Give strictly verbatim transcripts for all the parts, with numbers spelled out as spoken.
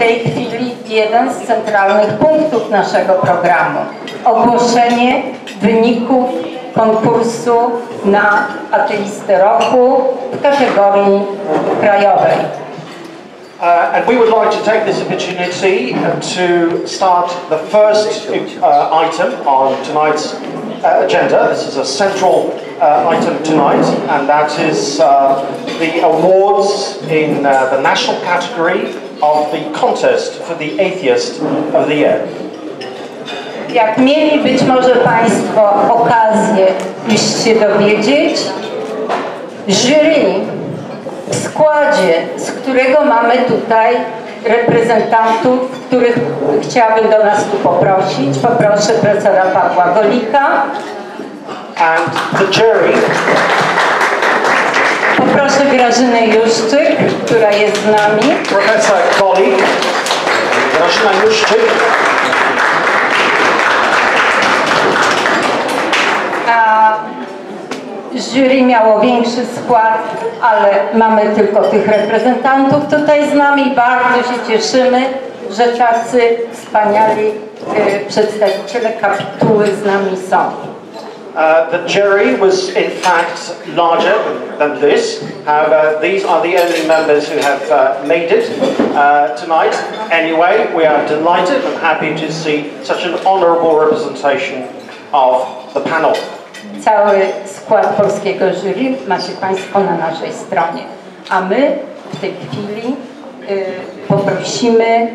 tej chwili jeden z centralnych punktów naszego programu. Ogłoszenie wyników konkursu na ateistę roku w kategorii krajowej. Uh, and we would like to take this opportunity to start the first uh, item on tonight's uh, agenda. This is a central uh, item tonight, and that is uh, the awards in uh, the national category of the contest for the Atheist of the Year. Jak mieli być może Państwo okazję już się dowiedzieć, jury w składzie, z którego mamy tutaj reprezentantów, których chciałabym do nas tu poprosić. Poproszę profesora Pawła Golika. And the jury. Poproszę Grażynę Juszczyk, która jest z nami. Profesor Golik, Grażyna Juszczyk. A jury miało większy skład, ale mamy tylko tych reprezentantów tutaj z nami. Bardzo się cieszymy, że tacy wspaniali y, przedstawiciele kapituły z nami są. Uh, the jury was in fact larger than this. However, these are the only members who have uh, made it uh, tonight. Anyway, we are delighted and happy to see such an honorable representation of the panel. Cały skład polskiego jury macie Państwo na naszej stronie, a my w tej chwili y, poprosimy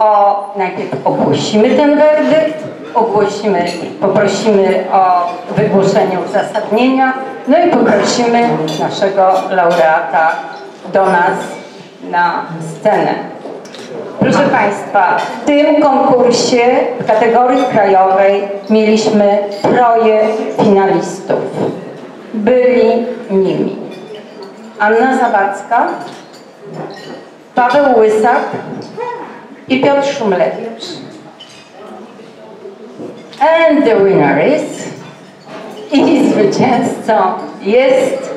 o, najpierw ogłosimy ten werdykt, ogłosimy, poprosimy o wygłoszenie uzasadnienia, no i poprosimy naszego laureata do nas na scenę. Proszę Państwa, w tym konkursie w kategorii krajowej mieliśmy troje finalistów. Byli nimi Anna Zabacka, Paweł Łysak i Piotr Szumlewicz. And the winner is, i zwycięzcą jest,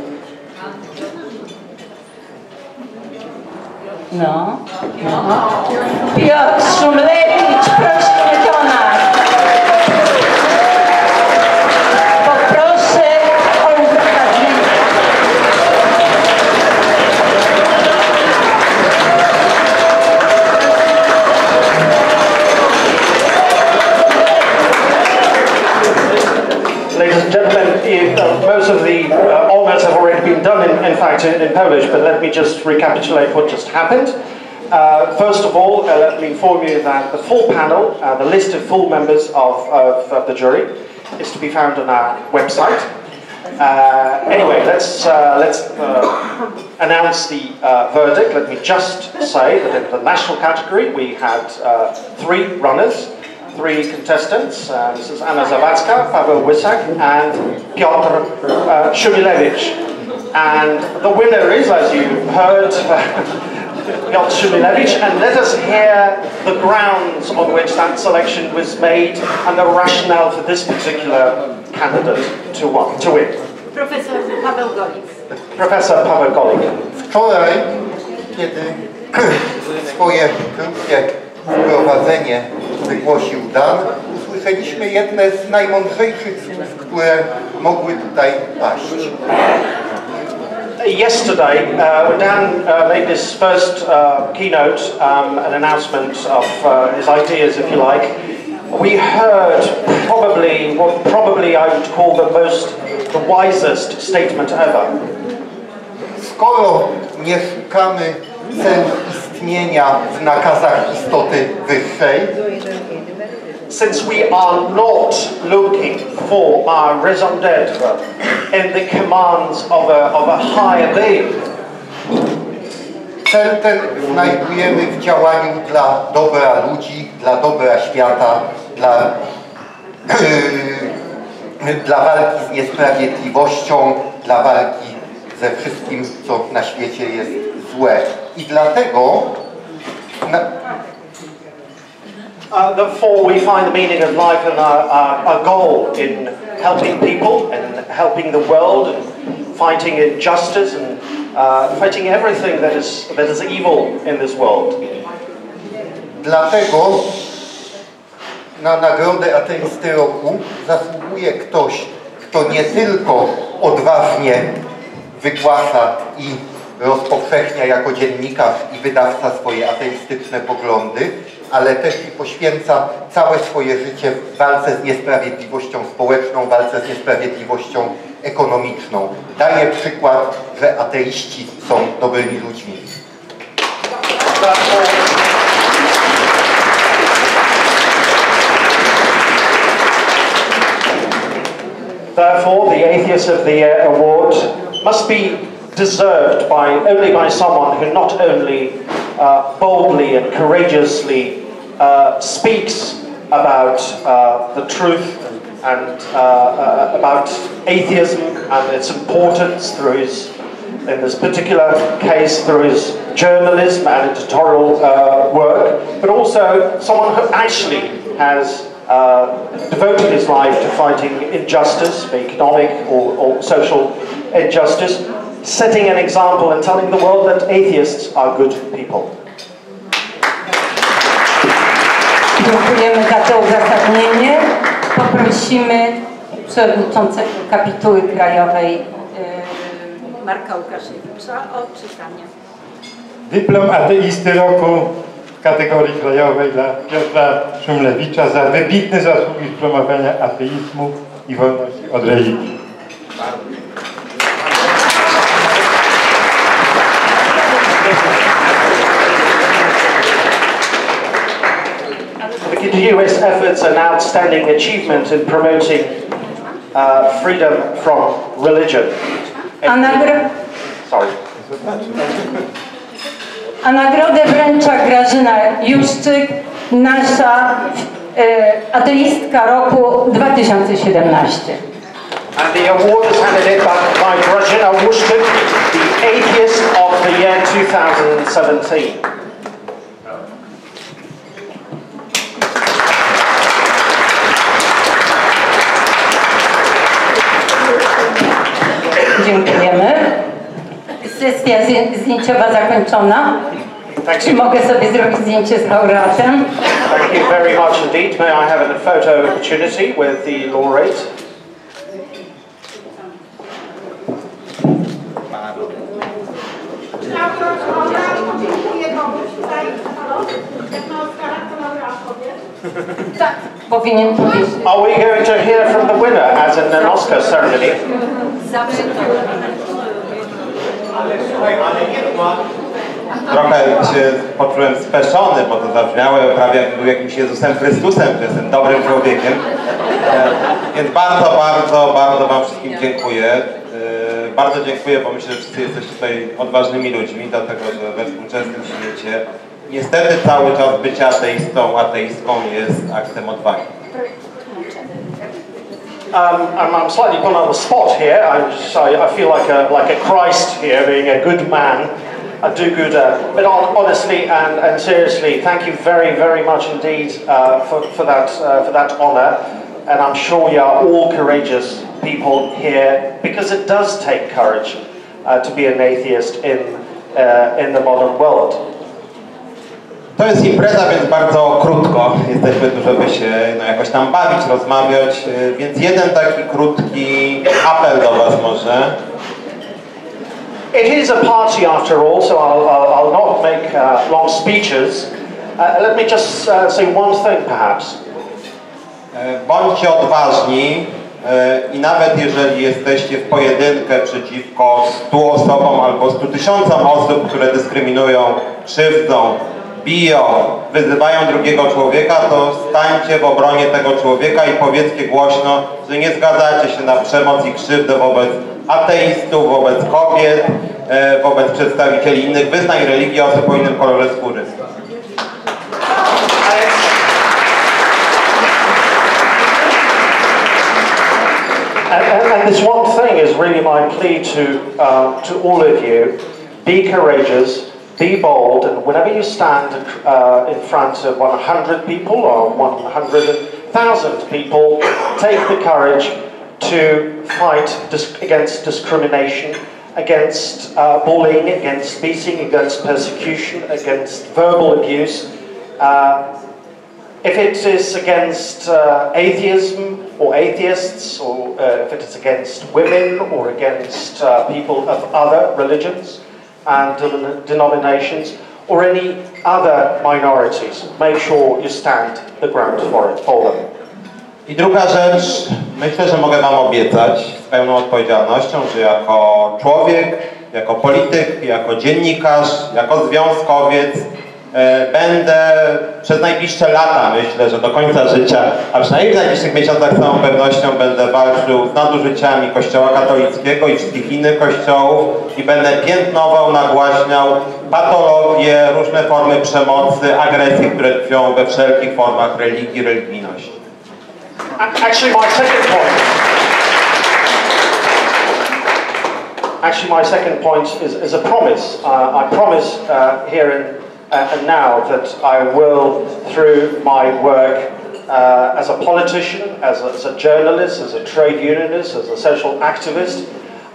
no, no, Piotr Szumlewicz, proszę do nas. Poproszę o uzasadnienie. Ladies and gentlemen, most of the uh, honors have already been done in, in fact in, in Polish, but let me just recapitulate what just happened. Uh, first of all, uh, let me inform you that the full panel, uh, the list of full members of, of, of the jury, is to be found on our website. Uh, anyway, let's, uh, let's uh, announce the uh, verdict. Let me just say that in the national category we had uh, three runners, three contestants. Uh, this is Anna Zawadzka, Paweł Łysak and Piotr uh, Szumilewicz. And the winner is, as you heard, Piotr Szumilewicz, and let us hear the grounds on which that selection was made and the rationale for this particular candidate to want, to win. Profesor Paweł Golik. Profesor Paweł Golik. Wczoraj, kiedy swoje krótkie wprowadzenie wygłosił Dan, usłyszeliśmy jedne z najmądrzejszych słów, które mogły tutaj paść. Yesterday, uh, Dan uh, made this first uh, keynote, um, an announcement of uh, his ideas, if you like. We heard probably what probably I would call the most, the wisest statement ever. Skoro nie szukamy sensu istnienia w nakazach istoty wyższej, since we are not looking for our raison d'être in the commands of a, of a higher being, cel ten znajdujemy w działaniu dla dobra ludzi, dla dobra świata, dla, dla walki z niesprawiedliwością, dla walki ze wszystkim, co na świecie jest złe. I dlatego na, Uh, therefore, we find the meaning of life and our, our, our goal in helping people and helping the world and fighting injustice and uh, fighting everything that is, that is evil in this world. Dlatego na nagrodę Ateisty Roku zasługuje ktoś, kto nie tylko odważnie wygłasza i rozpowszechnia jako dziennikarz i wydawca swoje ateistyczne poglądy, ale też i poświęca całe swoje życie w walce z niesprawiedliwością społeczną, walce z niesprawiedliwością ekonomiczną. Daje przykład, że ateiści są dobrymi ludźmi. Therefore, the Atheist of the Year award must be deserved by only by someone who not only uh, boldly and courageously uh, speaks about uh, the truth and uh, uh, about atheism and its importance through his, in this particular case, through his journalism and editorial uh, work, but also someone who actually has Uh, devoted his life to fighting injustice, economic or, or social injustice, setting an example and telling the world that atheists are good people. Dziękujemy za to uzasadnienie. Poprosimy przewodniczącego kapituły krajowej yy, Marka Łukaszewicza o czytanie. Dyplom Ateisty Roku kategorii krajowej dla Piotra Szumlewicza za wybitne zasługi w promowaniu ateizmu i wolności od religii. The continuous efforts and outstanding achievement in promoting uh, freedom from religion. Sorry. A nagrodę wręcza Grażyna Juszczyk, nasza e, ateistka roku dwa tysiące siedemnastego. And the award is handed in by, by Grażyna Juszczyk, the Atheist of the Year dwa tysiące siedemnasty. Dziękujemy. Sesja zdjęciowa zakończona. Czy mogę sobie zrobić zdjęcie z laureatem? Thank you very much indeed. May I have a photo opportunity with the laureate? Tak, powinien powiedzieć. Are we going to hear from the winner as in an Oscar ceremony? Trochę się poczułem speszony, bo to zabrzmiało prawie jakby był jakimś Jezusem Chrystusem, że jestem dobrym człowiekiem. E, więc bardzo, bardzo, bardzo wam wszystkim dziękuję. E, bardzo dziękuję, bo myślę, że wszyscy jesteście tutaj odważnymi ludźmi, dlatego że we współczesnym świecie niestety cały czas bycie ateistą, ateistką jest aktem odwagi. Um, and I'm slightly put on the spot here. I'm just, I, I feel like a, like a Christ here, being a good man, a do-gooder. But on, honestly and, and seriously, thank you very, very much indeed uh, for, for that uh, for that honour. And I'm sure you are all courageous people here, because it does take courage uh, to be an atheist in uh, in the modern world. To jest impreza, więc bardzo krótko jesteśmy tu, żeby się no, jakoś tam bawić, rozmawiać, więc jeden taki krótki apel do was może. It is a party after all, so I'll, I'll, I'll not make uh, long speeches. Uh, let me just uh, say one thing perhaps. Bądźcie odważni i nawet jeżeli jesteście w pojedynkę przeciwko stu osobom albo stu tysiącom osób, które dyskryminują, krzywdzą, biją, wyzywają drugiego człowieka, to stańcie w obronie tego człowieka i powiedzcie głośno, że nie zgadzacie się na przemoc i krzywdę wobec ateistów, wobec kobiet, wobec przedstawicieli innych wyznań, religii, osób o innym kolorze skóry. And, and, and this one thing is really my plea to, uh, to all of you. Be courageous. Be bold, and whenever you stand uh, in front of one hundred people or one hundred thousand people, take the courage to fight dis against discrimination, against uh, bullying, against beating, against persecution, against verbal abuse, Uh, if it is against uh, atheism or atheists, or uh, if it is against women or against uh, people of other religions and de denominations, or any other minorities, make sure you stand the ground for it, for them. I druga rzecz, myślę, że mogę Wam obiecać z pełną odpowiedzialnością, że jako człowiek, jako polityk, jako dziennikarz, jako związkowiec e, będę przez najbliższe lata, myślę, że do końca życia, a przynajmniej w najbliższych miesiącach z całą pewnością będę walczył z nadużyciami Kościoła katolickiego i wszystkich innych kościołów i będę piętnował, nagłaśniał patologie, różne formy przemocy, agresji, które tkwią we wszelkich formach religii, religijności. Actually, my second point. Actually, my second point is, is a promise. Uh, I promise uh, here and, uh, and now that I will, through my work uh, as a politician, as a, as a journalist, as a trade unionist, as a social activist,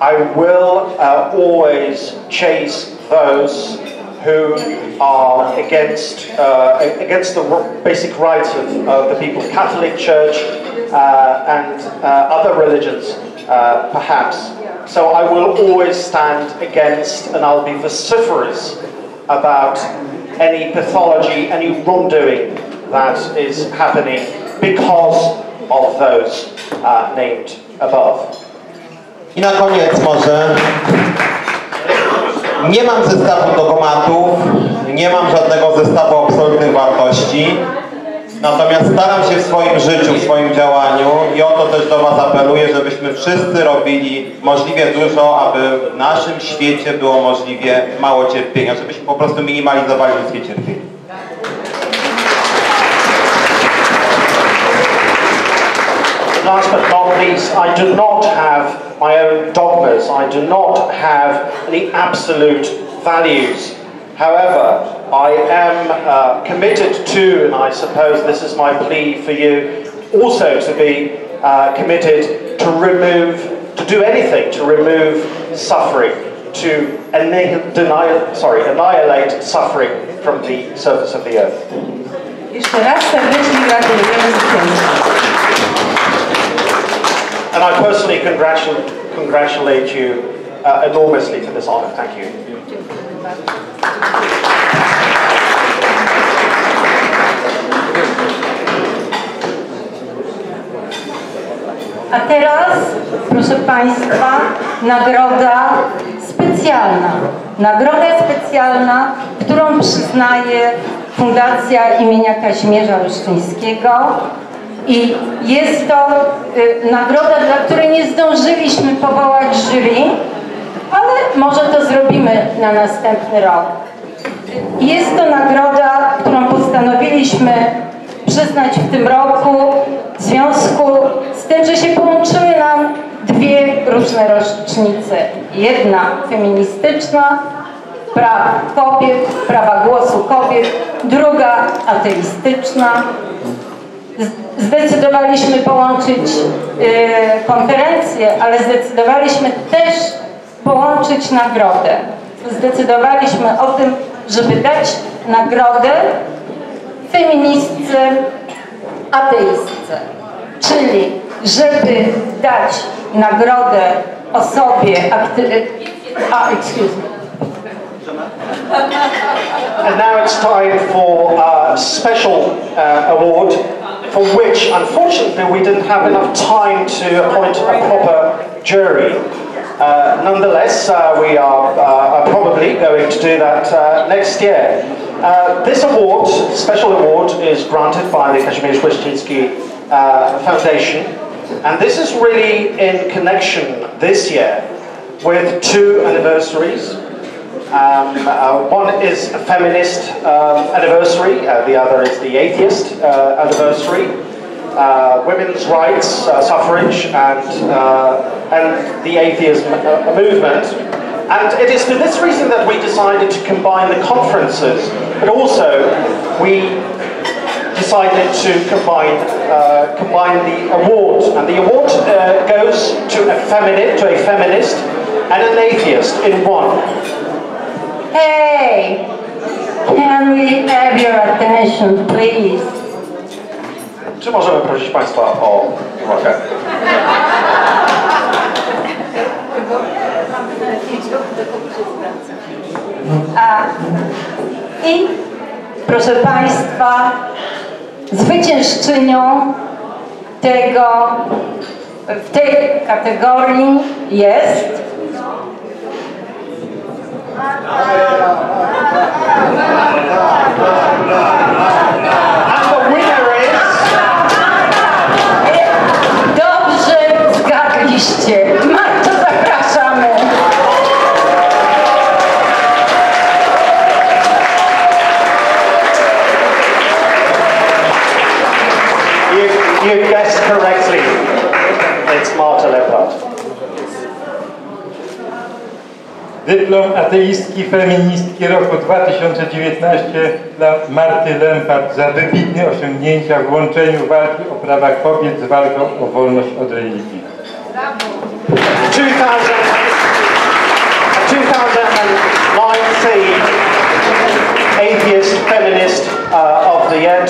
I will uh, always chase those who are against uh, against the basic rights of uh, the people, Catholic Church uh, and uh, other religions, uh, perhaps. So I will always stand against, and I'll be vociferous about any pathology, any wrongdoing that is happening because of those uh, named above. I na koniec może. Nie mam zestawu dogmatów, nie mam żadnego zestawu absolutnych wartości, natomiast staram się w swoim życiu, w swoim działaniu i o to też do Was apeluję, żebyśmy wszyscy robili możliwie dużo, aby w naszym świecie było możliwie mało cierpienia, żebyśmy po prostu minimalizowali ludzkie cierpienie. Last but not least, I do not have my own dogmas. I do not have any absolute values. However, I am uh, committed to, and I suppose this is my plea for you, also to be uh, committed to remove, to do anything to remove suffering, to annihil- denial, sorry, annihilate suffering from the surface of the earth. Jeszcze raz serdecznie gratulujemy zwycięstwa. And I personally congratulate, congratulate you uh, enormously for this honor. Thank you. A teraz, proszę Państwa, nagroda specjalna. Nagroda specjalna, którą przyznaje Fundacja im. Kazimierza Łyszczyńskiego. I jest to y, nagroda, dla której nie zdążyliśmy powołać jury, ale może to zrobimy na następny rok. Jest to nagroda, którą postanowiliśmy przyznać w tym roku w związku z tym, że się połączyły nam dwie różne rocznice. Jedna feministyczna, prawa kobiet, prawa głosu kobiet, druga ateistyczna. Zdecydowaliśmy połączyć y, konferencję, ale zdecydowaliśmy też połączyć nagrodę. Zdecydowaliśmy o tym, żeby dać nagrodę feministce, ateistce. Czyli, żeby dać nagrodę osobie aktywistce. Ah, excuse me. And now it's time for a special uh, award, for which, unfortunately, we didn't have enough time to appoint a proper jury. Uh, nonetheless, uh, we are, uh, are probably going to do that uh, next year. Uh, this award, special award, is granted by the Kazimierz Łyszczyński uh, Foundation, and this is really in connection this year with two anniversaries. Um, uh, one is a feminist um, anniversary, uh, the other is the atheist uh, anniversary. Uh, women's rights, uh, suffrage, and, uh, and the atheism uh, movement. And it is for this reason that we decided to combine the conferences, but also we decided to combine, uh, combine the award. And the award uh, goes to a, femini- to a feminist and an atheist in one. Hey, can we have your attention, please. Czy możemy prosić Państwa o uwagę? A, I, proszę Państwa, zwyciężczynią tego, w tej kategorii jest... Dobrze zgadliście. Marto, zapraszamy. You, you guessed correctly. It's Marta Lempart. Dyplom ateistki, feministki roku dwa tysiące dziewiętnastego dla Marty Lempart za wybitne osiągnięcia w łączeniu walki o prawa kobiet z walką o wolność od religii. Brawo. dwa tysiące dziewiętnasty Atheist Feminist uh, of the Year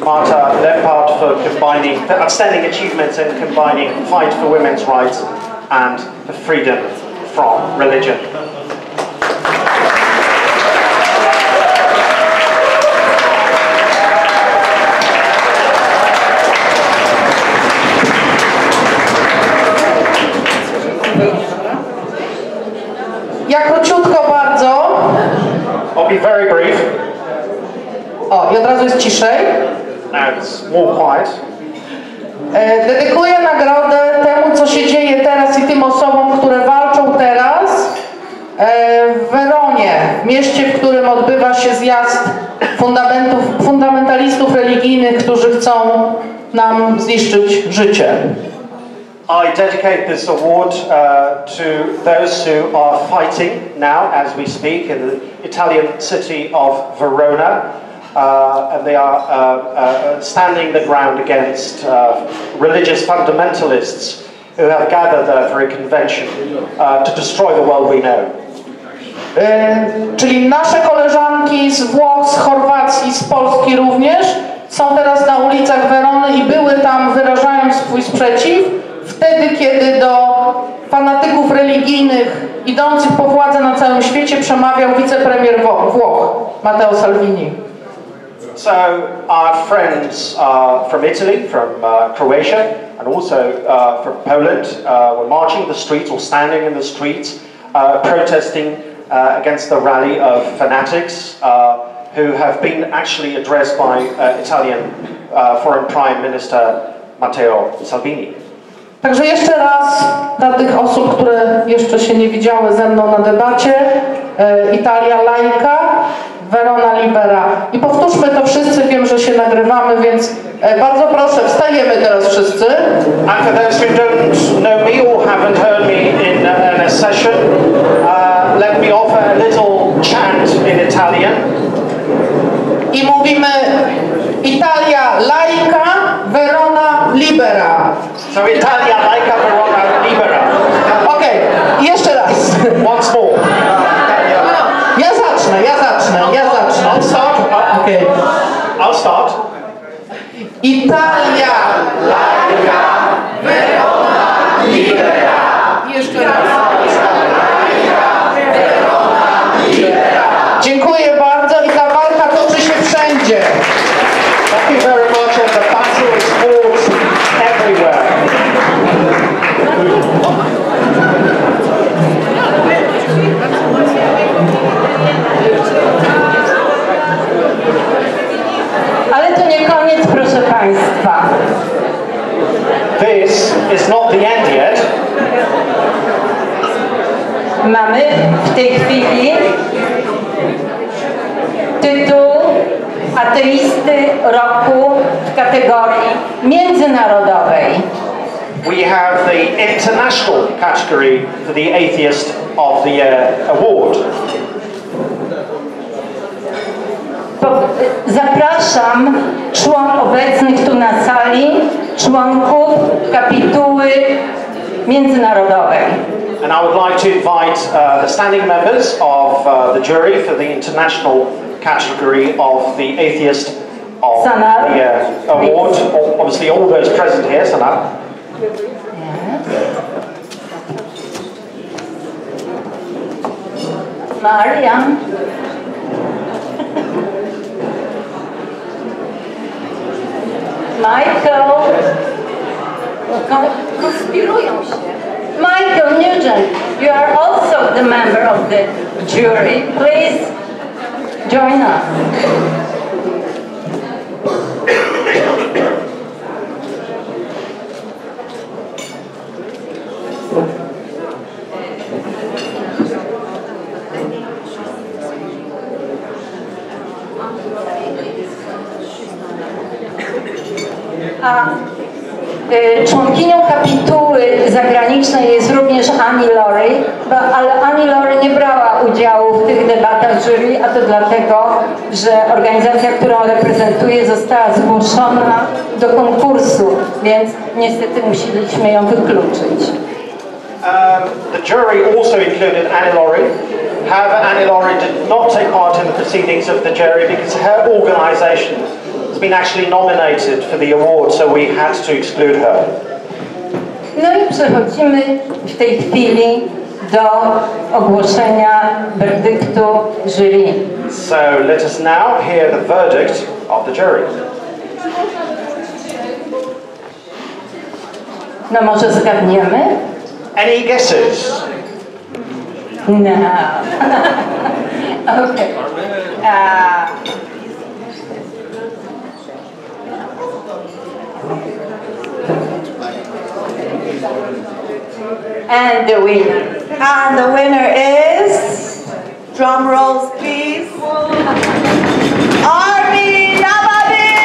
to Marta Lempart for combining the outstanding achievements in combining fight for women's rights and the freedom from religion. Ja króciutko bardzo. I'll be very brief. O, i od razu jest ciszej. Now it's more quiet. Dedykuję nagrodę temu, co się dzieje teraz i tym osobom, które walczą teraz w Weronie, w mieście, w którym odbywa się zjazd fundamentalistów religijnych, którzy chcą nam zniszczyć życie. I dedicate this award uh, to those who are fighting now, as we speak, in the Italian city of Verona. Uh, and they are uh, uh, standing the ground against uh, religious fundamentalists who have gathered there for a convention uh, to destroy the world we know. Um, czyli nasze koleżanki z Włoch, z Chorwacji, z Polski również są teraz na ulicach Werony i były tam, wyrażając swój sprzeciw, wtedy kiedy do fanatyków religijnych idących po władzę na całym świecie przemawiał wicepremier Włoch, Mateo Salvini. So our friends uh, from Italy, from uh, Croatia, and also uh, from Poland uh, were marching the streets or standing in the streets, uh, protesting uh, against the rally of fanatics uh, who have been actually addressed by uh, Italian uh, Foreign Prime Minister Matteo Salvini. Także jeszcze raz dla tych osób, które jeszcze się nie widziały ze mną na debacie, e, Italia laica, Verona libera. I powtórzmy to wszyscy, wiem, że się nagrywamy, więc e, bardzo proszę, wstajemy teraz wszyscy. And for those who don't know me or haven't heard me in uh, a session, uh, let me offer a little chant in Italian. I mówimy Italia laica, Verona libera. So Italia laica, Verona libera. Okej, okay. Jeszcze raz. Once more. Ja zacznę, ja zacznę, ja zacznę. I'll start. Okay. I'll start. Italia laica, Verona libera. Jeszcze raz. Italia Verona libera. Dziękuję bardzo i ta walka toczy się wszędzie. Thank you very much, and the battle is fought everywhere. Ale to nie koniec, proszę Państwa. This is not the end yet. Mamy w tej chwili tytuł Ateisty Roku w kategorii międzynarodowej. We have the international category for the Atheist of the Year award. Zapraszam członków obecnych tu na sali, członków kapituły międzynarodowej. And I would like to invite uh, the standing members of uh, the jury for the international category of the Atheist of Sanal. The uh, award. Obviously all those present here, Sanal. Yes. Maryam. Michael, Michael Nugent, you are also the member of the jury. Please join us. A y, członkinią kapituły zagranicznej jest również Annie Laurie, bo, ale Annie Laurie nie brała udziału w tych debatach jury, a to dlatego, że organizacja, którą reprezentuje, została zgłoszona do konkursu, więc niestety musieliśmy ją wykluczyć. Um, the jury also included Annie Laurie. However, Annie Laurie did not take part in the proceedings of the jury because her organization been actually nominated for the award, so we had to exclude her. No i przechodzimy w tej chwili do ogłoszenia werdyktu jury. So let us now hear the verdict of the jury. No może zgadniemy? Any guesses? No. Okay. Uh, And the winner. And the winner is, drum rolls please, Armin Nawabi!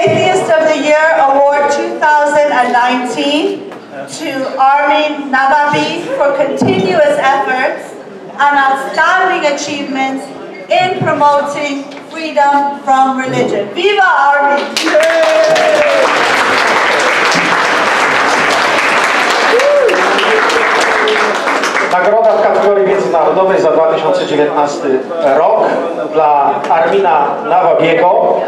Atheist of the Year Award two thousand nineteen to Armin Nawabi for continuous efforts and outstanding achievements in promoting freedom from religion. Viva Armin! Nagroda w kategorii międzynarodowej za dwa tysiące dziewiętnasty rok dla Armina Nawabiego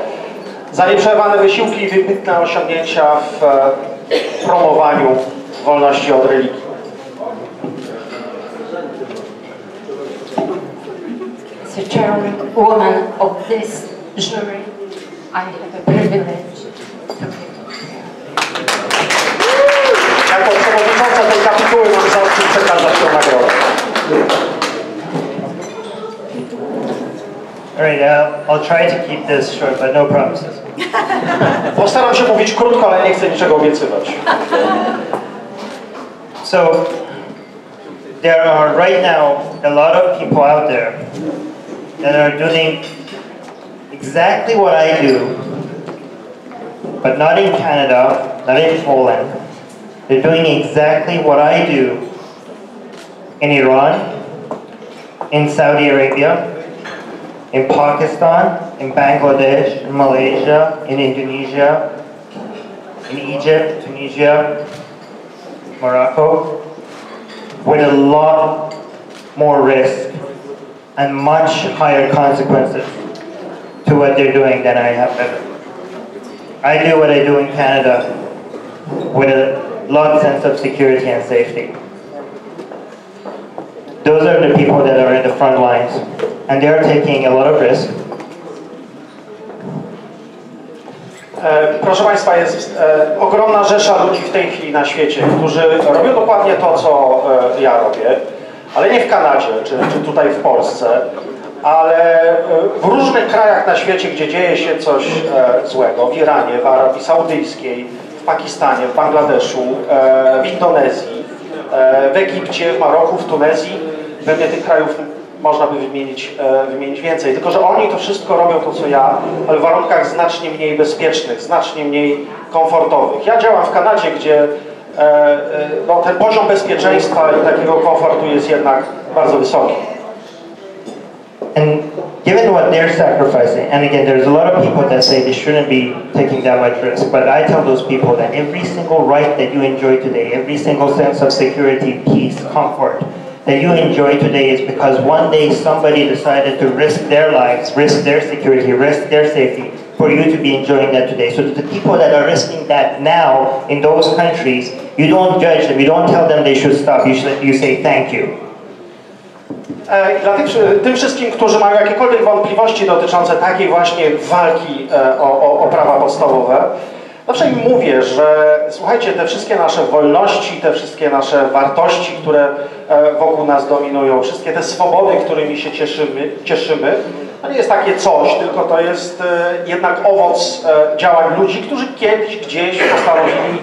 za nieprzerwane wysiłki i wybitne osiągnięcia w promowaniu wolności od religii. As a chairwoman of this jury, I have a privilege to give. Jako przewodnicząca tej kapituły mam zaszczyt przekazać tę nagrodę. All right, uh, I'll try to keep this short, but no promises. Postaram się mówić krótko, ale nie chcę niczego obiecywać. So, there are right now a lot of people out there that are doing exactly what I do, but not in Canada, not in Poland. They're doing exactly what I do in Iran, in Saudi Arabia, in Pakistan, in Bangladesh, in Malaysia, in Indonesia, in Egypt, Tunisia, Morocco, with a lot more risk and much higher consequences to what they're doing than I have ever. I do what I do in Canada with a lot sense of security and safety. Those are the people that are in the front lines, and they are taking a lot of risk. E, proszę Państwa, jest e, ogromna rzesza ludzi w tej chwili na świecie, którzy robią dokładnie to, co e, ja robię, ale nie w Kanadzie, czy, czy tutaj w Polsce, ale e, w różnych krajach na świecie, gdzie dzieje się coś e, złego, w Iranie, w Arabii Saudyjskiej, w Pakistanie, w Bangladeszu, e, w Indonezji, e, w Egipcie, w Maroku, w Tunezji, pewnie tych krajów można by wymienić, wymienić więcej. Tylko że oni to wszystko robią, to co ja, ale w warunkach znacznie mniej bezpiecznych, znacznie mniej komfortowych. Ja działam w Kanadzie, gdzie no, ten poziom bezpieczeństwa i takiego komfortu jest jednak bardzo wysoki. And given what they're sacrificing, and again, there's a lot of people that say they shouldn't be taking that much risk, but I tell those people that every single right that you enjoy today, every single sense of security, peace, comfort, that you enjoy today is because one day somebody decided to risk their lives, risk their security, risk their safety, for you to be enjoying that today. So to the people that are risking that now in those countries, you don't judge them, you don't tell them they should stop, you, should, you say thank you. Dla tych, tym wszystkim, którzy mają jakiekolwiek wątpliwości dotyczące takiej właśnie walki o, o, o prawa podstawowe, zawsze im mówię, że słuchajcie, te wszystkie nasze wolności, te wszystkie nasze wartości, które wokół nas dominują, wszystkie te swobody, którymi się cieszymy, cieszymy to nie jest takie coś, tylko to jest jednak owoc działań ludzi, którzy kiedyś gdzieś postanowili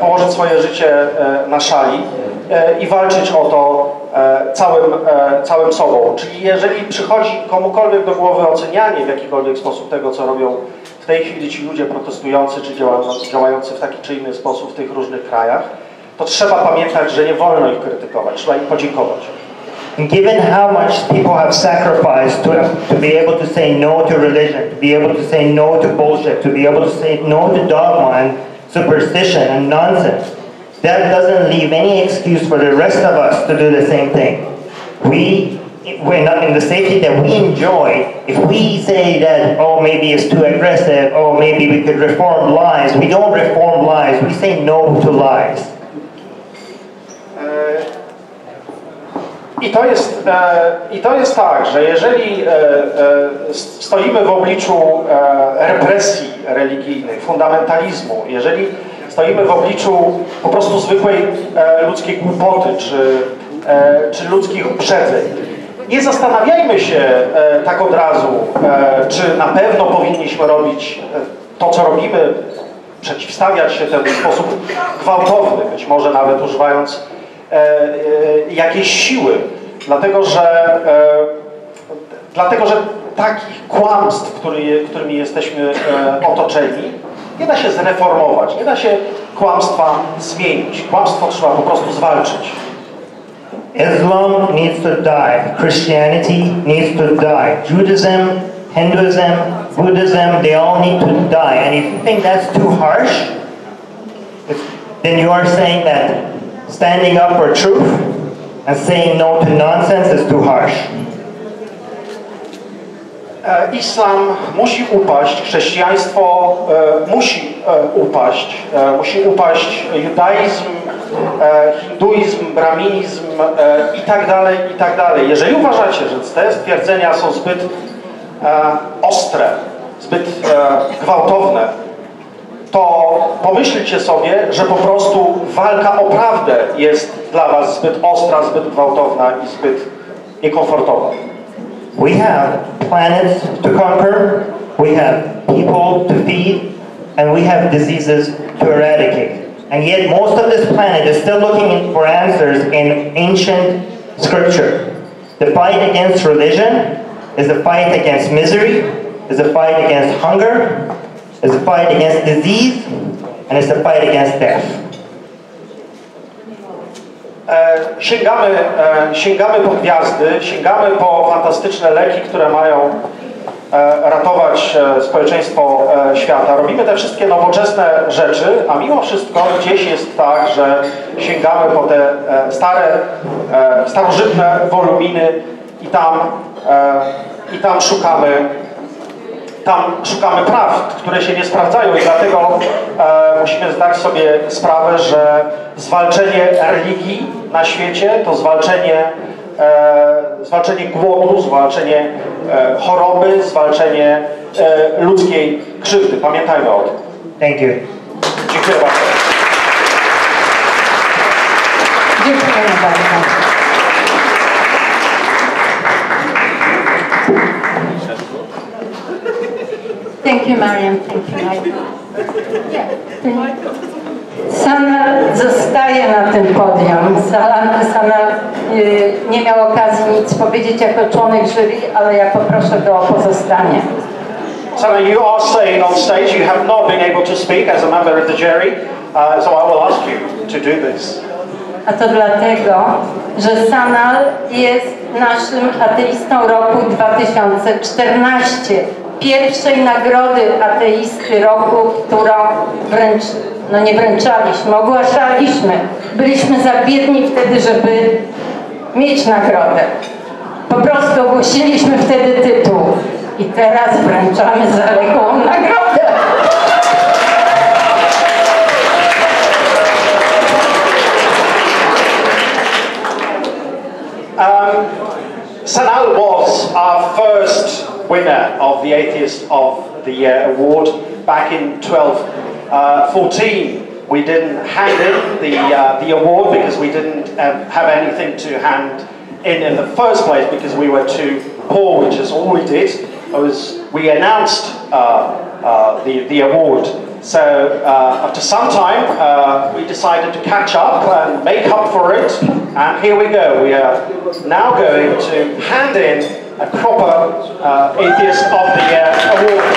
położyć swoje życie na szali i walczyć o to całym, całym sobą. Czyli jeżeli przychodzi komukolwiek do głowy ocenianie w jakikolwiek sposób tego, co robią w tej chwili ci ludzie protestujący czy działający w taki czy inny sposób w tych różnych krajach, to trzeba pamiętać, że nie wolno ich krytykować, trzeba im podziękować. Given how much people have sacrificed to, to be able to say no to religion, to be able to say no to bullshit, to be able to say no to dogma and superstition and nonsense, that doesn't leave any excuse for the rest of us to do the same thing. We, we're not in the safety that we enjoy. If we say that, oh, maybe it's too aggressive, oh, maybe we could reform lies, we don't reform lies, we say no to lies. I to jest, e, i to jest tak, że jeżeli e, e, stoimy w obliczu e, represji religijnych, fundamentalizmu, jeżeli stoimy w obliczu po prostu zwykłej e, ludzkiej głupoty czy, e, czy ludzkich uprzedzeń, nie zastanawiajmy się e, tak od razu, e, czy na pewno powinniśmy robić to, co robimy, przeciwstawiać się temu w sposób gwałtowny, być może nawet używając E, e, jakiejś siły, dlatego że, e, dlatego, że takich kłamstw, który, którymi jesteśmy e, otoczeni, nie da się zreformować, nie da się kłamstwa zmienić. Kłamstwo trzeba po prostu zwalczyć. Islam needs to die. Christianity needs to die. Judaism, Hinduism, Buddhism, they all need to die. And if you think that's too harsh, then you are saying that standing up for truth and saying no to nonsense is too harsh. Islam musi upaść, chrześcijaństwo e, musi e, upaść, e, musi upaść judaizm, e, hinduizm, braminizm e, i tak dalej, i tak dalej. Jeżeli uważacie, że te stwierdzenia są zbyt e, ostre, zbyt e, gwałtowne, to pomyślcie sobie, że po prostu walka o prawdę jest dla was zbyt ostra, zbyt gwałtowna i zbyt niekomfortowa. We have planets to conquer, we have people to feed, and we have diseases to eradicate. And yet most of this planet is still looking for answers in ancient scripture. The fight against religion is the fight against misery, is the fight against hunger, it's a fight against disease and it's a fight against death. E, sięgamy, e, sięgamy po gwiazdy, sięgamy po fantastyczne leki, które mają e, ratować e, społeczeństwo e, świata. Robimy te wszystkie nowoczesne rzeczy, a mimo wszystko gdzieś jest tak, że sięgamy po te e, stare, e, starożytne woluminy i tam, e, i tam szukamy Tam szukamy prawd, które się nie sprawdzają i dlatego e, musimy zdać sobie sprawę, że zwalczenie religii na świecie to zwalczenie, e, zwalczenie głodu, zwalczenie e, choroby, zwalczenie e, ludzkiej krzywdy. Pamiętajmy o tym. Thank you. Dziękuję bardzo. Dziękuję bardzo. Thank you, Maryam. Thank you. I, yeah. Sanal zostaje na tym podium. Sanal nie miał okazji nic powiedzieć jako członek jury, ale ja poproszę go o pozostanie. Sanal, you are staying on stage. You have not been able to speak as a member of the jury, uh, so I will ask you to do this. A to dlatego, że Sanal jest naszym ateistą roku dwa tysiące czternastego. Pierwszej nagrody ateisty roku, którą wręcz, no nie wręczaliśmy, ogłaszaliśmy. Byliśmy za biedni wtedy, żeby mieć nagrodę. Po prostu ogłosiliśmy wtedy tytuł. I teraz wręczamy zaległą nagrodę. Um, Sanal was our first winner of the Atheist of the Year award back in twelve fourteen. Uh, we didn't hand in the, uh, the award because we didn't um, have anything to hand in in the first place because we were too poor, which is all we did. It was, we announced uh, uh, the, the award. So uh, after some time uh, we decided to catch up and make up for it, and here we go. We are now going to hand in a proper uh, Atheist of the Year award.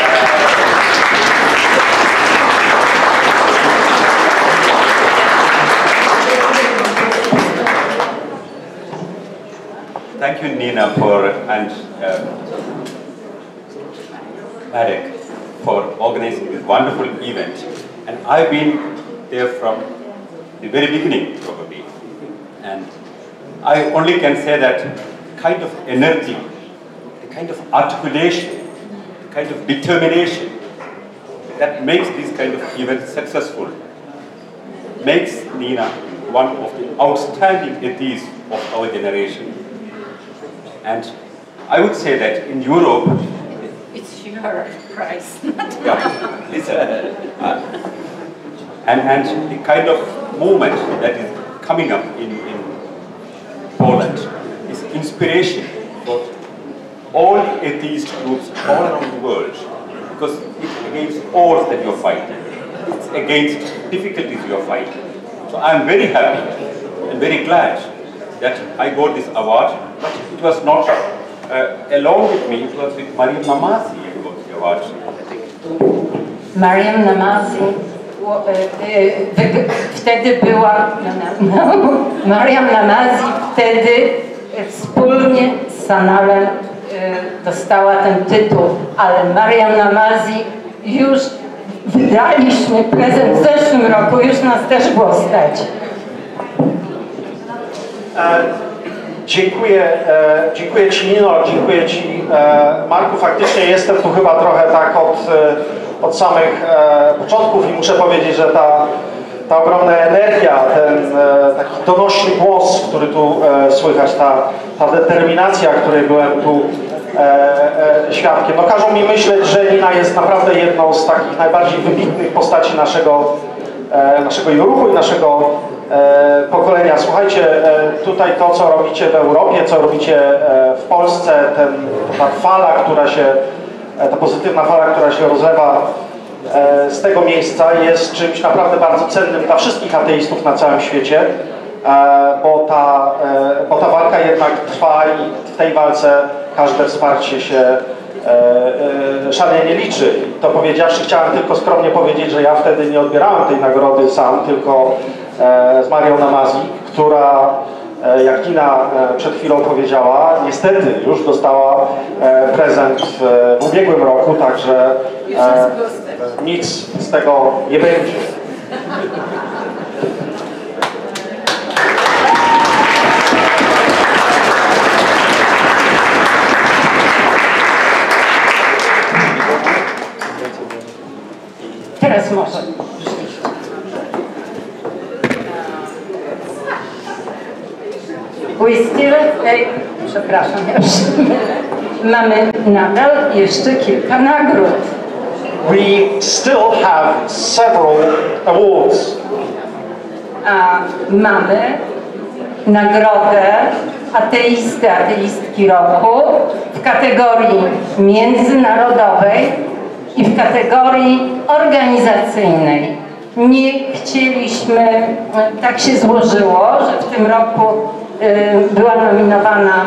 Thank you, Nina, for and uh, Marek for organizing this wonderful event. And I've been there from the very beginning, probably. And I only can say that kind of energy, kind of articulation, kind of determination that makes these kind of events successful, makes Nina one of the outstanding atheists of our generation. And I would say that in Europe... It's your prize. Yeah, it's a, uh, and, and the kind of movement that is coming up in, in Poland is inspiration for all atheist groups all around the world, because it's against odds that you're fighting. It's against difficulties you're fighting. So I'm very happy and very glad that I got this award, but it was not uh, along with me, it was with Maryam Namazie who got the award, I think. Maryam Namazie. Wtedy była... Maryam Namazie wtedy wspólnie z Sanalem dostała ten tytuł, ale Maryam Namazie już wydaliśmy prezent w zeszłym roku, już nas też było stać. E, dziękuję, e, dziękuję Ci, Nino, dziękuję Ci, e, Marku. Faktycznie jestem tu chyba trochę tak od, od samych e, początków i muszę powiedzieć, że ta, ta ogromna energia, ten e, taki donośny głos, który tu e, słychać, ta, ta determinacja, której byłem tu E, e, świadkiem. No, każą mi myśleć, że Nina jest naprawdę jedną z takich najbardziej wybitnych postaci naszego, e, naszego ruchu i naszego e, pokolenia. Słuchajcie, e, tutaj to, co robicie w Europie, co robicie e, w Polsce, ten, ta fala, która się, e, ta pozytywna fala, która się rozlewa e, z tego miejsca, jest czymś naprawdę bardzo cennym dla wszystkich ateistów na całym świecie, e, bo, ta, e, bo ta walka jednak trwa i w tej walce każde wsparcie się e, e, szalenie liczy. To powiedziawszy, chciałem tylko skromnie powiedzieć, że ja wtedy nie odbierałem tej nagrody sam, tylko e, z Marią Namazie, która, e, jak Nina e, przed chwilą powiedziała, niestety już dostała e, prezent e, w ubiegłym roku, także e, nic z tego nie będzie. Teraz może. We still, eh, przepraszam, już. Mamy nadal jeszcze kilka nagród. We still have several awards. A mamy nagrodę ateisty, ateistki roku w kategorii międzynarodowej i w kategorii organizacyjnej. nie chcieliśmy, tak się złożyło, że w tym roku była nominowana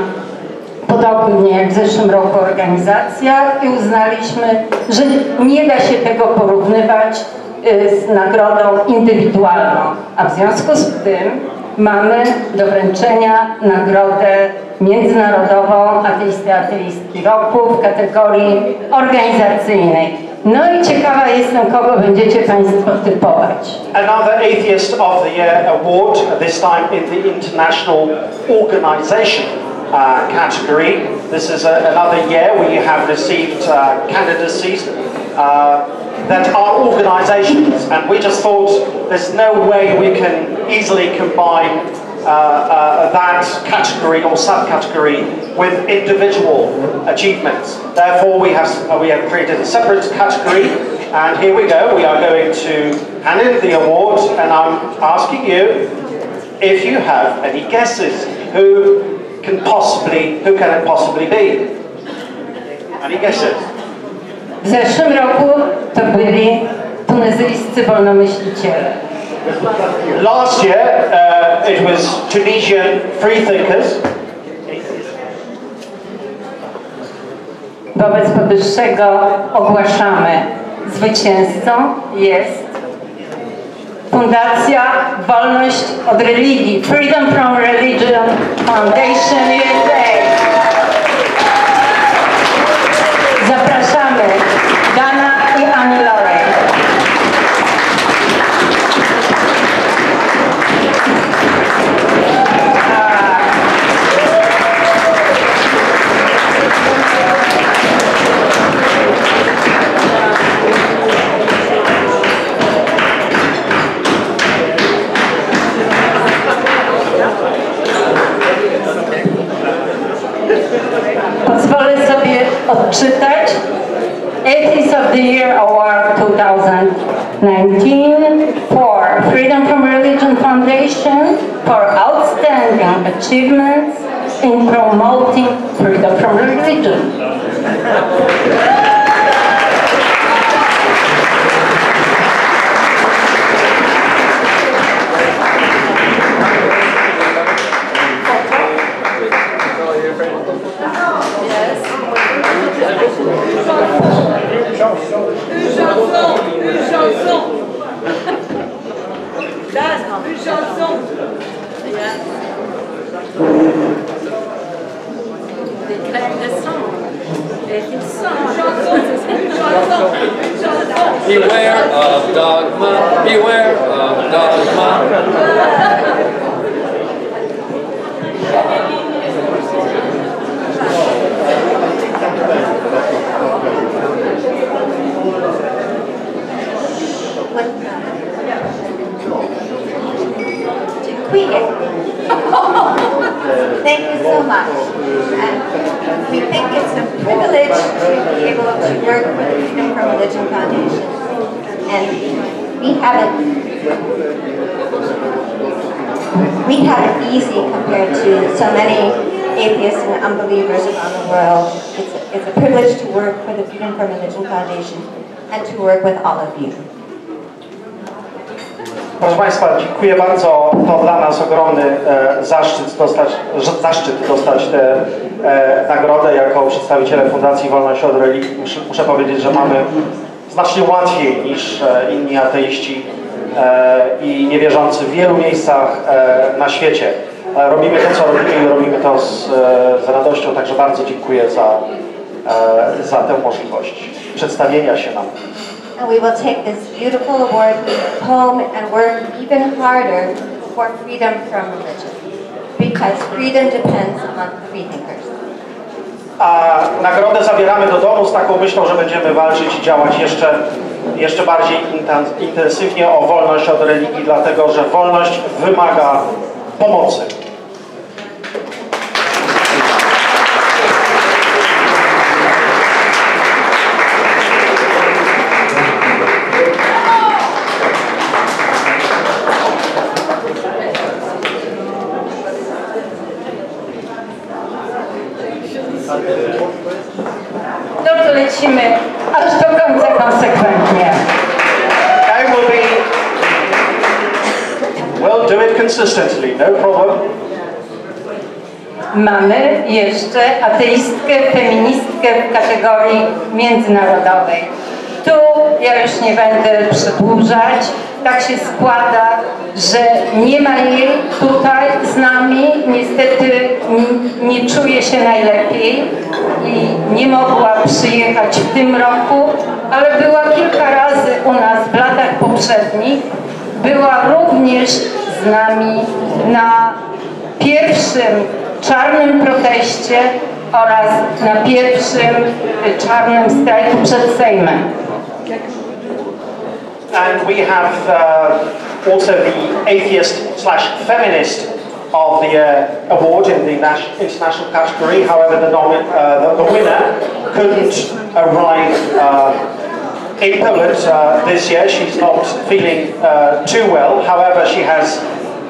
podobnie jak w zeszłym roku organizacja i uznaliśmy, że nie da się tego porównywać z nagrodą indywidualną, a w związku z tym mamy do wręczenia nagrodę międzynarodową Ateisty i Ateistki Roku w kategorii organizacyjnej. No i ciekawa jestem, kogo będziecie Państwo typować. Another Atheist of the Year award, this time in the international organization uh, category. This is a, another year we have received uh, candidacies uh, that are organizations, and we just thought there's no way we can easily combine uh, uh, that category or subcategory with individual achievements. Therefore we have, uh, we have created a separate category, and here we go, we are going to hand in the award, and I'm asking you if you have any guesses who can possibly, who can it possibly be? Any guesses? W zeszłym roku to byli tunezyjscy wolnomyśliciele. Last year uh, it was Tunisian freethinkers. Wobec powyższego ogłaszamy, zwycięzcą jest Fundacja Wolność od Religii, Freedom from Religion Foundation U S A. Pozwolę sobie odczytać Atheist of the Year Award twenty nineteen for Freedom from Religion Foundation for outstanding achievements in promoting freedom from religion. Beware of dogma, beware of dogma. Thank you so much. And we think it's a privilege to be able to work with the Freedom from Religion Foundation. And we haven't we have it easy compared to so many atheists and unbelievers around the world. It's a, it's a privilege to work for the Freedom from Religion Foundation and to work with all of you. Proszę Państwa, dziękuję bardzo. To dla nas ogromny e, zaszczyt dostać, zaszczyt dostać tę e, nagrodę jako przedstawiciele Fundacji Wolność od Religii. Muszę, muszę powiedzieć, że mamy znacznie łatwiej niż e, inni ateiści e, i niewierzący w wielu miejscach e, na świecie. E, robimy to, co robimy i robimy to z, z radością, także bardzo dziękuję za, e, za tę możliwość przedstawienia się nam. And we will take this beautiful award home and work even harder for freedom from religion, because freedom depends on freethinkers. A nagrodę zabieramy do domu z taką myślą, że będziemy walczyć i działać jeszcze, jeszcze bardziej intensywnie o wolność od religii, dlatego że wolność wymaga pomocy. Aż do końca konsekwentnie. I will be Consistently, no problem. Mamy jeszcze ateistkę, feministkę w kategorii międzynarodowej. Tu ja już nie będę przedłużać. Tak się składa, że nie ma jej tutaj z nami. Niestety nie, nie czuje się najlepiej i nie mogła przyjechać w tym roku, ale była kilka razy u nas w latach poprzednich. Była również z nami na pierwszym czarnym proteście oraz na pierwszym czarnym strajku przed Sejmem. And we have uh, also the atheist slash feminist of the uh, award in the international category. However, the, uh, the, the winner couldn't arrive uh, in Poland uh, this year. She's not feeling uh, too well. However, she has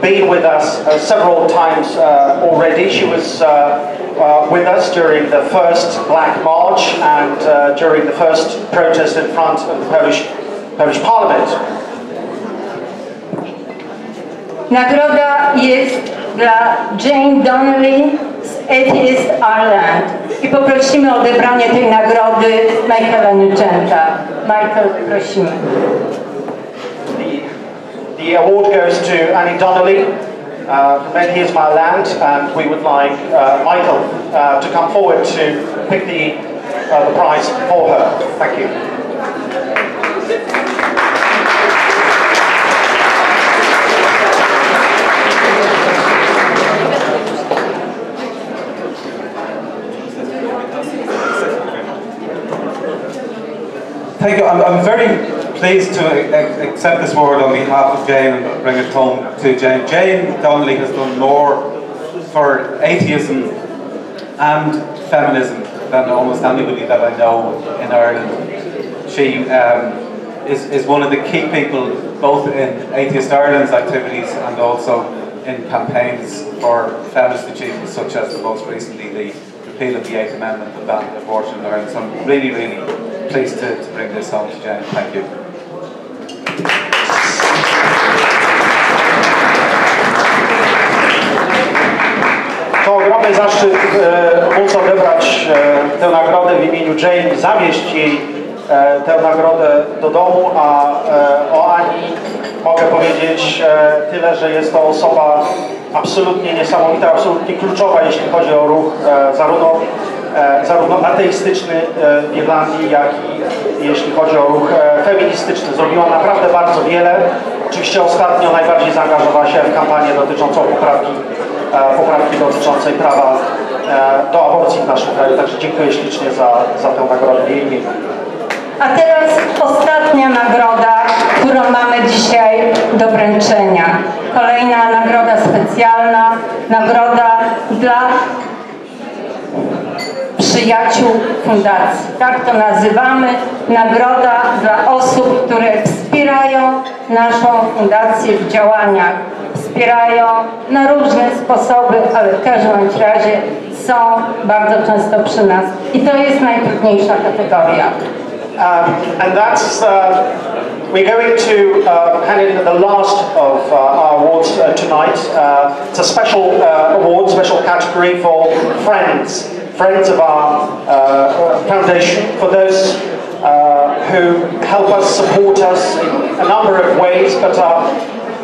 been with us uh, several times uh, already. She was uh, uh, with us during the first Black March and uh, during the first protest in front of the Polish, Polish Parliament. Nagroda jest dla Jane Donnelly z Atheist Ireland i poprosimy o odebranie tej nagrody Michaela Nugenta. Michael, prosimy. The award goes to Annie Donnelly uh, from Atheist Ireland, and we would like uh, Michael uh, to come forward to pick the, uh, the prize for her. Thank you. Thank you. I'm, I'm very pleased to accept this award on behalf of Jane and bring it home to Jane. Jane Donnelly has done more for atheism and feminism than almost anybody that I know in Ireland. She um, is, is one of the key people both in Atheist Ireland's activities and also in campaigns for feminist achievements, such as the most recently the repeal of the Eighth Amendment and ban abortion in Ireland. So I'm really, really pleased to, to bring this home to Jane. Thank you. To ogromny zaszczyt e, móc odebrać e, tę nagrodę w imieniu Jane, zawieźć jej e, tę nagrodę do domu, a e, o Ani mogę powiedzieć e, tyle, że jest to osoba absolutnie niesamowita, absolutnie kluczowa, jeśli chodzi o ruch e, zarówno, e, zarówno ateistyczny e, w Irlandii, jak i jeśli chodzi o ruch e, feministyczny. Zrobiła naprawdę bardzo wiele. Oczywiście ostatnio najbardziej zaangażowała się w kampanię dotyczącą poprawki poprawki dotyczącej prawa do aborcji w naszym kraju. Także dziękuję ślicznie za, za tę nagrodę w jej imieniu. A teraz ostatnia nagroda, którą mamy dzisiaj do wręczenia. Kolejna nagroda specjalna, nagroda dla przyjaciół fundacji. Tak to nazywamy. Nagroda dla osób, które wspierają naszą fundację w działaniach. Wspierają na różne sposoby, ale w każdym razie są bardzo często przy nas. I to jest najtrudniejsza kategoria. Um, and that's, uh, we're going to uh, hand in the last of uh, our awards uh, tonight. Uh, it's a special uh, award, special category for friends, friends of our uh, foundation, for those uh, who help us, support us in a number of ways, but are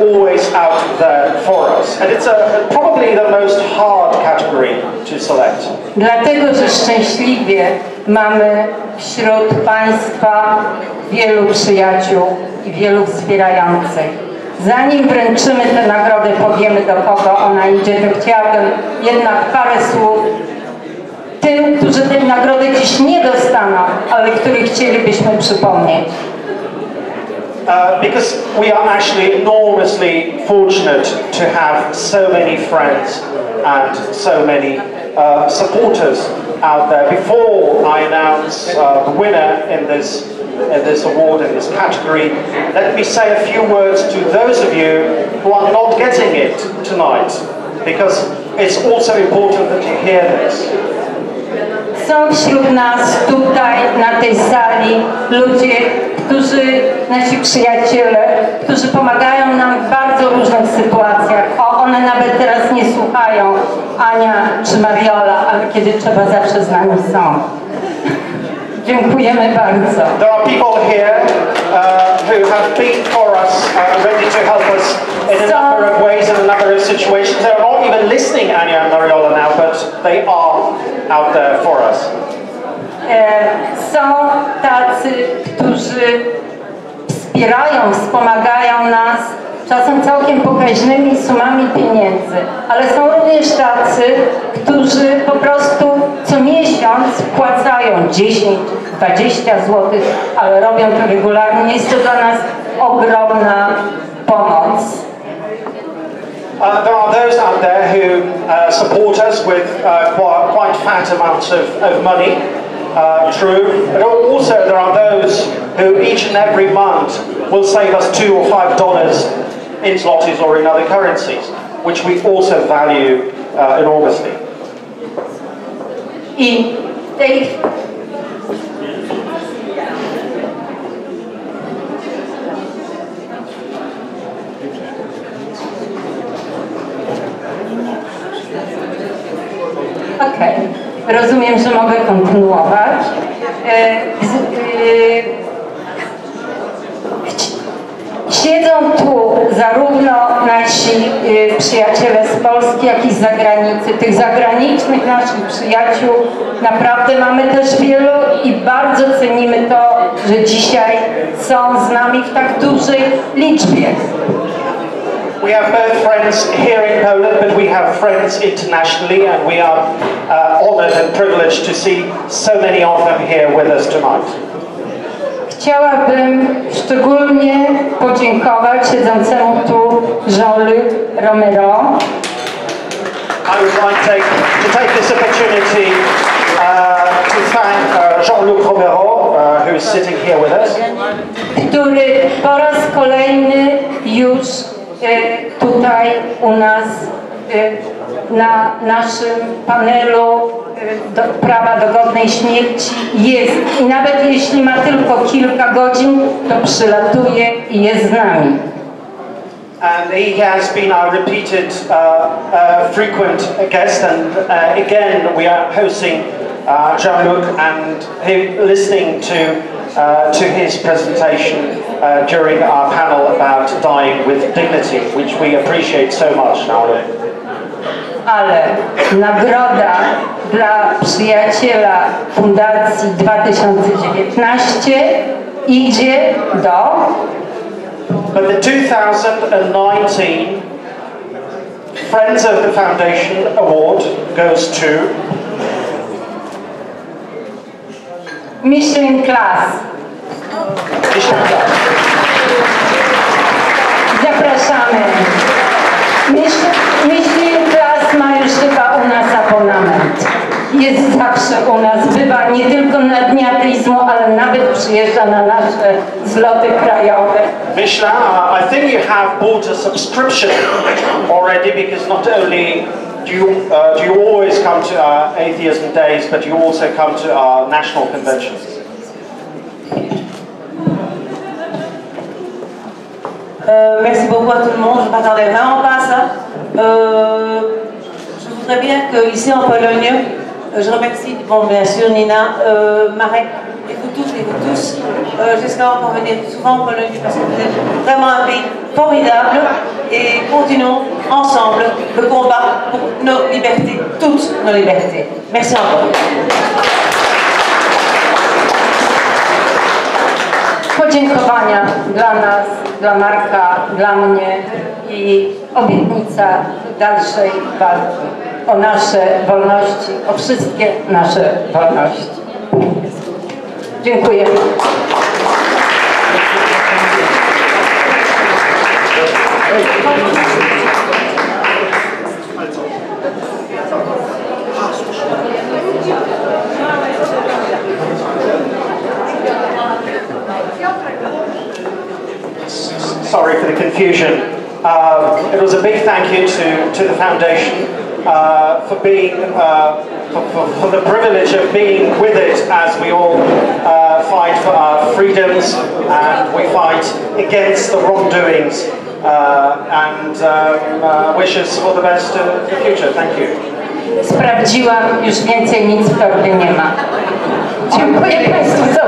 always out there for us. And it's a, probably the most hard category to select. Dlatego, że szczęśliwie mamy wśród Państwa wielu przyjaciół i wielu wspierających. Zanim wręczymy tę nagrodę, powiemy do kogo ona idzie, to chciałabym jednak parę słów tym, którzy tę nagrodę dziś nie dostaną, ale których chcielibyśmy przypomnieć. Uh, because we are actually enormously fortunate to have so many friends and so many uh, supporters out there. Before I announce uh, the winner in this, in this award, in this category, let me say a few words to those of you who are not getting it tonight, because it's also important that you hear this. Są wśród nas tutaj, na tej sali, kochani ludzie, którzy, nasi przyjaciele, którzy pomagają nam w bardzo różnych sytuacjach. O, one nawet teraz nie słuchają, Ania czy Mariola, ale kiedy trzeba, zawsze z nami są. Dziękujemy bardzo. There are people here uh, who have been for us and ready to help us in a number of ways and a number of situations. They're not even listening, Ania and Mariola, now, but they are out there for us. Są tacy, którzy wspierają, wspomagają nas czasem całkiem pokaźnymi sumami pieniędzy, ale są również tacy, którzy po prostu co miesiąc wpłacają dziesięć, dwadzieścia złotych, ale robią to regularnie. Jest to dla nas ogromna pomoc. Uh, there are those out there who uh, support us with uh, quite, quite fat amounts of, of money, uh, true. But also there are those who each and every month will save us two or five dollars in zlotys or in other currencies, which we also value uh, enormously. I tej... Okej, okay. Rozumiem, że mogę kontynuować. Siedzą tu zarówno nasi przyjaciele z Polski, jak i z zagranicy. Tych zagranicznych naszych przyjaciół naprawdę mamy też wielu i bardzo cenimy to, że dzisiaj są z nami w tak dużej liczbie. We have both friends here in Poland, but we have friends internationally, and we are uh, honored and privileged to see so many of them here with us tonight. Chciałabym szczególnie podziękować siedzącemu tu Jean-Luc Romero. I would like to take, to take this opportunity uh, to thank uh, Jean-Luc Romero, uh, who is sitting here with us. Który po raz kolejny już tutaj u nas na naszym panelu do, prawa dogodnej śmierci jest i nawet jeśli ma tylko kilka godzin, to przylatuje i jest z nami. And he has been our repeated uh, uh, frequent guest, and uh, again we are hosting uh, Jean-Luc and him listening to Uh, to his presentation uh, during our panel about dying with dignity, which we appreciate so much nowadays. Ale nagroda dla przyjaciela Fundacji dwa tysiące dziewiętnaście idzie do... But the two thousand nineteen Friends of the Foundation Award goes to... Micheline Claes. Zapraszamy. Micheline Claes ma już chyba u nas abonament. Jest zawsze u nas, bywa nie tylko na Dni Ateizmu, ale nawet przyjeżdża na nasze zloty krajowe. Micheline, I think you have bought a subscription already, because not only Do you, uh, do you always come to our Atheism Days, but you also come to our national conventions? Euh, merci beaucoup à tout le monde, je ne m'attendais vraiment pas à ça. Euh, je voudrais bien qu'ici en Pologne, je remercie, bon bien sûr Nina, euh, Marek, et vous toutes et vous tous. Euh, J'espère encore venir souvent en Pologne parce que vous êtes vraiment un pays formidable et continuons ensemble le combat pour nos libertés, toutes nos libertés. Merci encore. Podziękowania dla nas, dla Marka, dla mnie i obietnica dalszej walki o nasze wolności, o wszystkie nasze wolności. Dziękuję. Sorry for the confusion. Uh, it was a big thank you to, to the foundation uh, for being uh, for, for, for the privilege of being with it as we all uh, fight for our fight against the wrongdoings uh, and um, uh, wishes for the best in the future. Thank you. Sprawdziłam, już więcej nic w torbie nie ma. Dziękuję Państwu za